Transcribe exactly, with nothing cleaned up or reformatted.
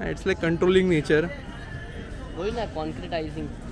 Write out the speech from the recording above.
It's like controlling nature. Going like concretizing.